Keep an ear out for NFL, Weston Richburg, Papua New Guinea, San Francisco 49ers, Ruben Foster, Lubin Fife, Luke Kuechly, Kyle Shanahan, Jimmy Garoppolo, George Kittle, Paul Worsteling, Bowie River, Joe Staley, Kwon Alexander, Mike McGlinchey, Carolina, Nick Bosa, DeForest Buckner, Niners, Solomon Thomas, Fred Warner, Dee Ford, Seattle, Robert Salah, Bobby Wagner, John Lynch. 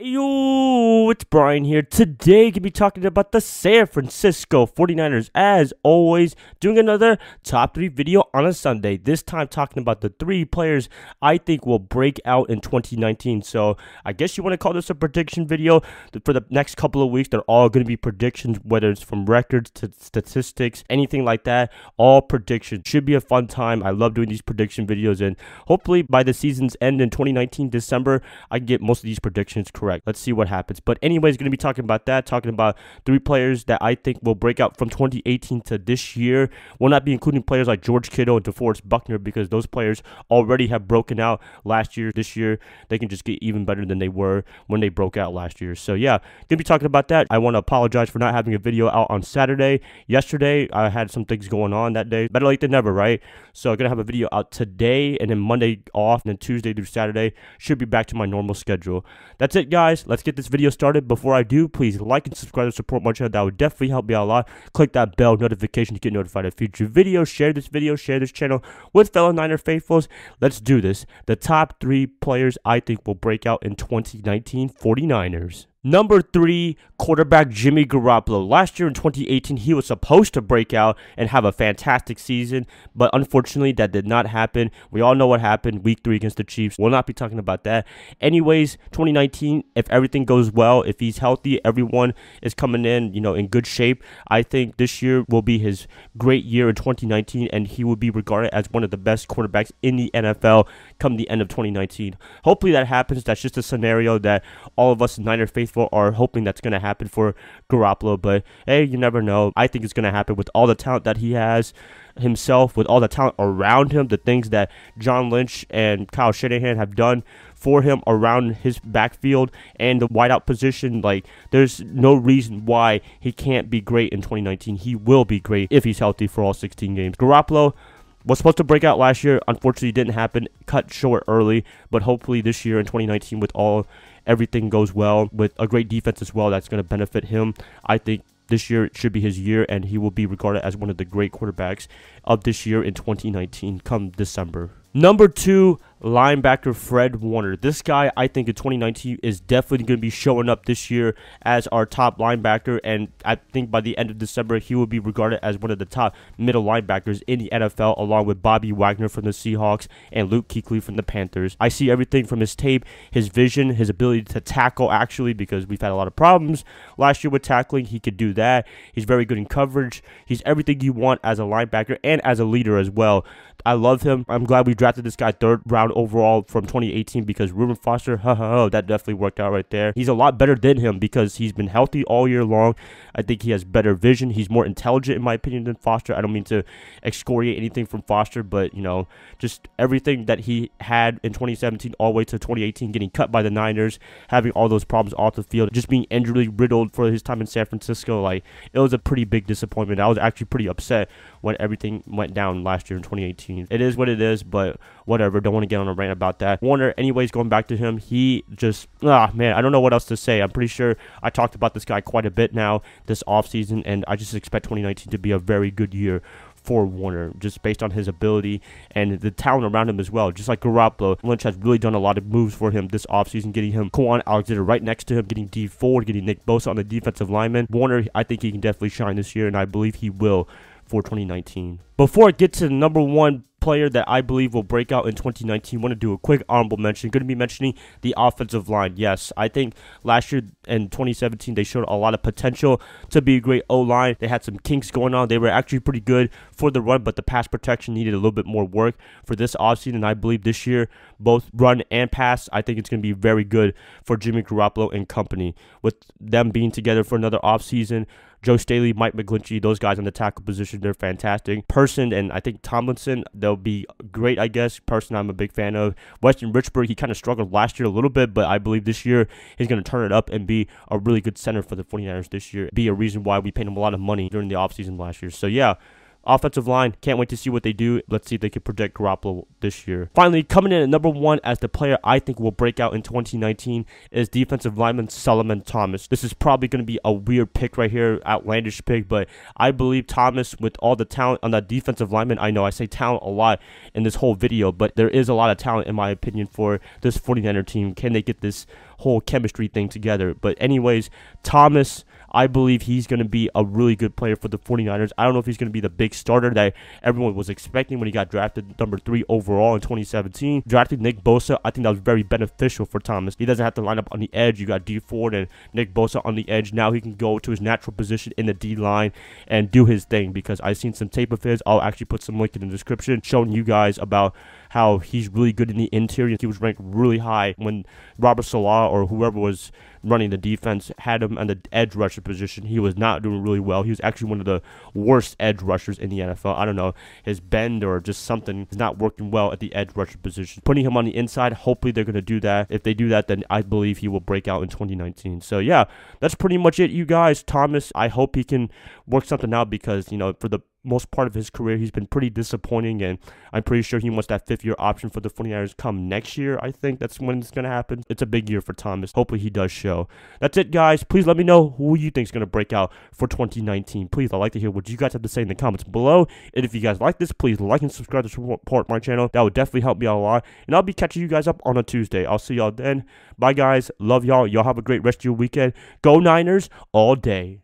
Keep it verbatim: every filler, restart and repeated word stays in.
Yo, it's Brian here. Today, we're going to be talking about the San Francisco forty-niners, as always, doing another top three video on a Sunday. This time, talking about the three players I think will break out in twenty nineteen. So, I guess you want to call this a prediction video. For the next couple of weeks, they're all going to be predictions, whether it's from records to statistics, anything like that. All predictions. Should be a fun time. I love doing these prediction videos, and hopefully, by the season's end in twenty nineteen, December, I can get most of these predictions correct. Let's see what happens. But anyways, going to be talking about that, talking about three players that I think will break out from twenty eighteen to this year. We'll not be including players like George Kittle and DeForest Buckner because those players already have broken out last year. This year, they can just get even better than they were when they broke out last year. So yeah, going to be talking about that. I want to apologize for not having a video out on Saturday. Yesterday, I had some things going on that day. Better late than never, right? So I'm going to have a video out today and then Monday off and then Tuesday through Saturday. Should be back to my normal schedule. That's it, guys. Guys, let's get this video started. Before I do, please like and subscribe to support my channel. That would definitely help me out a lot. Click that bell notification to get notified of future videos. Share this video, share this channel with fellow Niner faithfuls. Let's do this. The top three players I think will break out in twenty nineteen 49ers. Number three, quarterback Jimmy Garoppolo. Last year in twenty eighteen, he was supposed to break out and have a fantastic season, but unfortunately, that did not happen. We all know what happened week three against the Chiefs. We'll not be talking about that. Anyways, twenty nineteen, if everything goes well, if he's healthy, everyone is coming in, you know, in good shape, I think this year will be his great year in twenty nineteen, and he will be regarded as one of the best quarterbacks in the N F L come the end of twenty nineteen. Hopefully that happens. That's just a scenario that all of us Niner faithful are hoping that's going to happen for Garoppolo, but hey, you never know. I think it's going to happen with all the talent that he has himself, with all the talent around him, the things that John Lynch and Kyle Shanahan have done for him around his backfield and the wideout position. Like, there's no reason why he can't be great in twenty nineteen. He will be great if he's healthy for all sixteen games. Garoppolo was supposed to break out last year. Unfortunately, didn't happen. Cut short early, but hopefully this year in twenty nineteen, with all everything goes well, with a great defense as well, that's going to benefit him. I think this year should be his year, and he will be regarded as one of the great quarterbacks of this year in twenty nineteen come December. Number two, linebacker Fred Warner. This guy, I think in twenty nineteen, is definitely going to be showing up this year as our top linebacker, and I think by the end of December, he will be regarded as one of the top middle linebackers in the N F L, along with Bobby Wagner from the Seahawks and Luke Kuechly from the Panthers. I see everything from his tape, his vision, his ability to tackle, actually, because we've had a lot of problems last year with tackling. He could do that. He's very good in coverage. He's everything you want as a linebacker and as a leader as well. I love him. I'm glad we drafted this guy third round overall from twenty eighteen because Ruben Foster, ha ha ha, that definitely worked out right there. He's a lot better than him because he's been healthy all year long. I think he has better vision. He's more intelligent, in my opinion, than Foster. I don't mean to excoriate anything from Foster, but, you know, just everything that he had in twenty seventeen all the way to twenty eighteen, getting cut by the Niners, having all those problems off the field, just being injury riddled for his time in San Francisco. Like, it was a pretty big disappointment. I was actually pretty upset when everything went down last year in twenty eighteen. It is what it is, but whatever. Don't want to get on a rant about that. Warner, anyways, going back to him, he just, ah, man, I don't know what else to say. I'm pretty sure I talked about this guy quite a bit now this offseason, and I just expect twenty nineteen to be a very good year for Warner, just based on his ability and the talent around him as well. Just like Garoppolo, Lynch has really done a lot of moves for him this offseason, getting him Kwon Alexander right next to him, getting Dee Ford, getting Nick Bosa on the defensive lineman. Warner, I think he can definitely shine this year, and I believe he will for twenty nineteen. Before I get to the number one player that I believe will break out in twenty nineteen, want to do a quick honorable mention. Going to be mentioning the offensive line. Yes, I think last year in twenty seventeen, they showed a lot of potential to be a great O-line. They had some kinks going on. They were actually pretty good for the run, but the pass protection needed a little bit more work for this offseason. And I believe this year, both run and pass, I think it's going to be very good for Jimmy Garoppolo and company. With them being together for another offseason, Joe Staley, Mike McGlinchey, those guys in the tackle position, they're fantastic. Person, and I think Tomlinson, they'll be great, I guess. Person, I'm a big fan of. Weston Richburg, he kind of struggled last year a little bit, but I believe this year he's going to turn it up and be a really good center for the forty-niners this year. Be a reason why we paid him a lot of money during the offseason last year. So, yeah. Offensive line, can't wait to see what they do. Let's see if they can project Garoppolo this year. Finally, coming in at number one as the player I think will break out in twenty nineteen is defensive lineman Solomon Thomas. This is probably going to be a weird pick right here, outlandish pick, but I believe Thomas, with all the talent on that defensive lineman, I know I say talent a lot in this whole video, but there is a lot of talent in my opinion for this forty-niner team. Can they get this whole chemistry thing together? But anyways, Thomas, I believe he's going to be a really good player for the forty-niners. I don't know if he's going to be the big starter that everyone was expecting when he got drafted number three overall in twenty seventeen. Drafting Nick Bosa, I think that was very beneficial for Thomas. He doesn't have to line up on the edge. You got Dee Ford and Nick Bosa on the edge. Now he can go to his natural position in the D-line and do his thing, because I've seen some tape of his. I'll actually put some link in the description showing you guys about how he's really good in the interior. He was ranked really high when Robert Salah or whoever was running the defense had him on the edge rusher position. He was not doing really well. He was actually one of the worst edge rushers in the N F L. I don't know, his bend or just something is not working well at the edge rusher position. Putting him on the inside, hopefully they're going to do that. If they do that, then I believe he will break out in twenty nineteen. So yeah, that's pretty much it, you guys. Thomas, I hope he can work something out, because you know, for the most part of his career, he's been pretty disappointing, and I'm pretty sure he wants that fifth year option for the forty-niners come next year. I think that's when it's going to happen. It's a big year for Thomas. Hopefully he does show. That's it, guys. Please let me know who you think is going to break out for twenty nineteen. Please, I'd like to hear what you guys have to say in the comments below. And if you guys like this, please like and subscribe to support my channel. That would definitely help me out a lot. And I'll be catching you guys up on a Tuesday. I'll see y'all then. Bye, guys. Love y'all. Y'all have a great rest of your weekend. Go Niners all day.